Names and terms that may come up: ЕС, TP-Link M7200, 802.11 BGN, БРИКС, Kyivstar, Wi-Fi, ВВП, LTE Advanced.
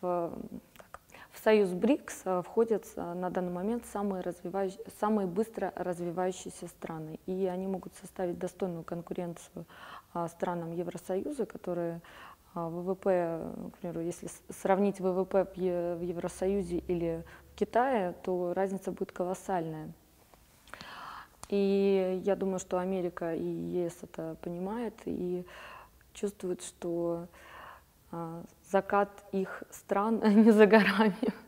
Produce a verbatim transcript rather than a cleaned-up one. В союз БРИКС входят на данный момент самые, развивающие, самые быстро развивающиеся страны, и они могут составить достойную конкуренцию странам Евросоюза, которые ВВП, к примеру, если сравнить ВВП в Евросоюзе или в Китае, то разница будет колоссальная. И я думаю, что Америка и ЕС это понимают и чувствуют, что закат их стран не за горами.